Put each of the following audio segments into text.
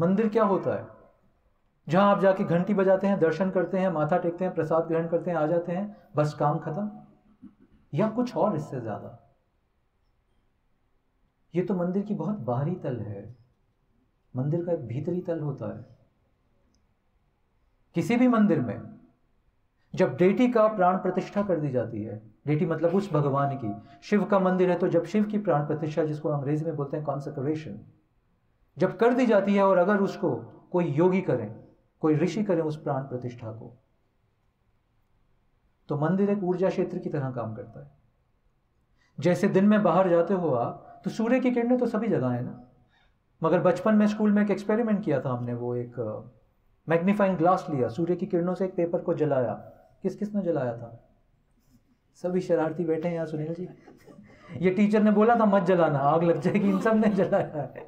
मंदिर क्या होता है, जहां आप जाके घंटी बजाते हैं, दर्शन करते हैं, माथा टेकते हैं, प्रसाद ग्रहण करते हैं, आ जाते हैं, बस काम खत्म, या कुछ और इससे ज्यादा? ये तो मंदिर की बहुत बाहरी तल है, मंदिर का एक भीतरी तल होता है। किसी भी मंदिर में जब डेटी का प्राण प्रतिष्ठा कर दी जाती है, डेटी मतलब उस भगवान की, शिव का मंदिर है तो जब शिव की प्राण प्रतिष्ठा, जिसको अंग्रेजी में बोलते हैं कॉन्सेक्रेशन, जब कर दी जाती है और अगर उसको कोई योगी करें, कोई ऋषि करें उस प्राण प्रतिष्ठा को, तो मंदिर एक ऊर्जा क्षेत्र की तरह काम करता है। जैसे दिन में बाहर जाते हो आप तो सूर्य की किरणें तो सभी जगह है ना, मगर बचपन में स्कूल में एक एक्सपेरिमेंट किया था हमने, वो एक मैग्नीफाइंग ग्लास लिया, सूर्य की किरणों से एक पेपर को जलाया। किस किस ने जलाया था? सभी शरारती बैठे हैं यहाँ सुनील जी। ये टीचर ने बोला था मत जलाना, आग लग जाएगी, इन सब ने जलाया है।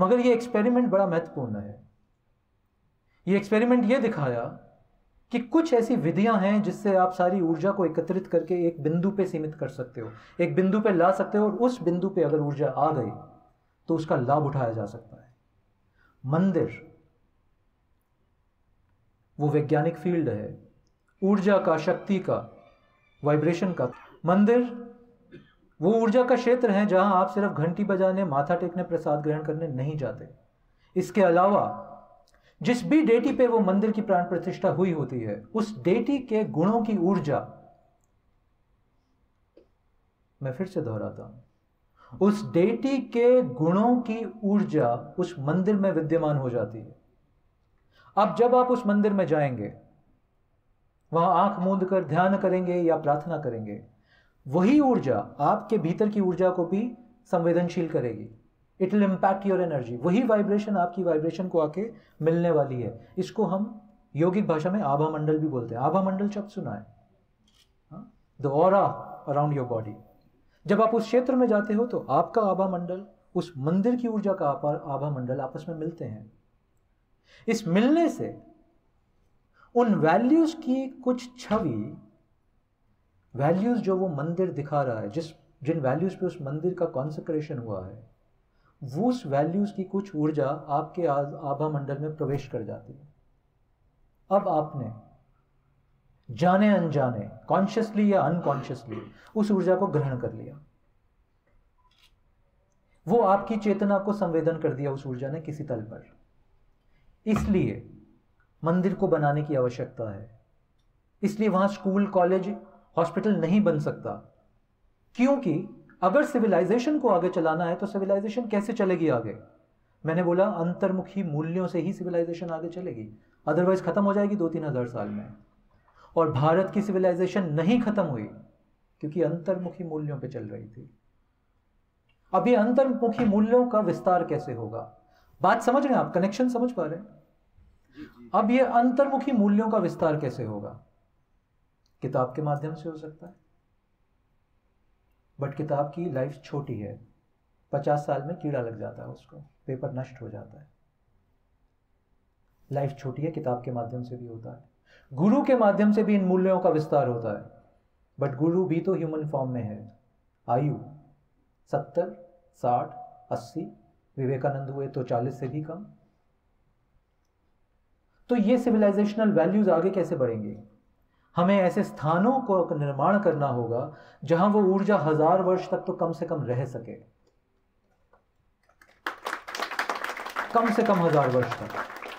मगर ये एक्सपेरिमेंट बड़ा महत्वपूर्ण है। ये एक्सपेरिमेंट ये दिखाया कि कुछ ऐसी विधियां हैं जिससे आप सारी ऊर्जा को एकत्रित करके एक बिंदु पे सीमित कर सकते हो, एक बिंदु पे ला सकते हो, और उस बिंदु पे अगर ऊर्जा आ गई तो उसका लाभ उठाया जा सकता है। मंदिर वो वैज्ञानिक फील्ड है ऊर्जा का, शक्ति का, वाइब्रेशन का। मंदिर वो ऊर्जा का क्षेत्र है जहां आप सिर्फ घंटी बजाने, माथा टेकने, प्रसाद ग्रहण करने नहीं जाते। इसके अलावा जिस भी डेटी पे वो मंदिर की प्राण प्रतिष्ठा हुई होती है, उस डेटी के गुणों की ऊर्जा, मैं फिर से दोहराता हूं, उस डेटी के गुणों की ऊर्जा उस मंदिर में विद्यमान हो जाती है। अब जब आप उस मंदिर में जाएंगे, वहां आंख मूंद कर ध्यान करेंगे या प्रार्थना करेंगे, वही ऊर्जा आपके भीतर की ऊर्जा को भी संवेदनशील करेगी। It will impact your energy. वही वाइब्रेशन आपकी वाइब्रेशन को आके मिलने वाली है। इसको हम योगिक भाषा में आभा मंडल भी बोलते हैं। आभा मंडल शब्द सुना है? The aura around your body. जब आप उस क्षेत्र में जाते हो तो आपका आभा मंडल, उस मंदिर की ऊर्जा का आभा मंडल आपस में मिलते हैं। इस मिलने से उन वैल्यूज की कुछ छवि, वैल्यूज जो वो मंदिर दिखा रहा है, जिन वैल्यूज पे उस मंदिर का कॉन्सेक्रेशन हुआ है, वो उस वैल्यूज की कुछ ऊर्जा आपके आभा मंडल में प्रवेश कर जाती है। अब आपने जाने अनजाने, कॉन्शियसली या अनकॉन्शियसली, उस ऊर्जा को ग्रहण कर लिया। वो आपकी चेतना को संवेदन कर दिया उस ऊर्जा ने किसी तल पर। इसलिए मंदिर को बनाने की आवश्यकता है। इसलिए वहां स्कूल, कॉलेज, हॉस्पिटल नहीं बन सकता, क्योंकि अगर सिविलाइजेशन को आगे चलाना है तो सिविलाइजेशन कैसे चलेगी आगे? मैंने बोला अंतर्मुखी मूल्यों से ही सिविलाइजेशन आगे चलेगी, अदरवाइज खत्म हो जाएगी 2-3 हज़ार साल में। और भारत की सिविलाइजेशन नहीं खत्म हुई क्योंकि अंतर्मुखी मूल्यों पर चल रही थी। अब ये अंतर्मुखी मूल्यों का विस्तार कैसे होगा? बात समझ रहे हैं आप? कनेक्शन समझ पा रहे हैं? अब ये अंतर्मुखी मूल्यों का विस्तार कैसे होगा? किताब के माध्यम से हो सकता है, बट किताब की लाइफ छोटी है, 50 साल में कीड़ा लग जाता है, उसको पेपर नष्ट हो जाता है। लाइफ छोटी है, किताब के माध्यम से भी होता है, गुरु के माध्यम से भी इन मूल्यों का विस्तार होता है, बट गुरु भी तो ह्यूमन फॉर्म में है। आयु 70, 60, 80, विवेकानंद हुए तो 40 से भी कम। तो ये सिविलाइजेशनल वैल्यूज आगे कैसे बढ़ेंगे? हमें ऐसे स्थानों को निर्माण करना होगा जहां वो ऊर्जा 1000 वर्ष तक तो कम से कम रह सके, कम से कम 1000 वर्ष तक।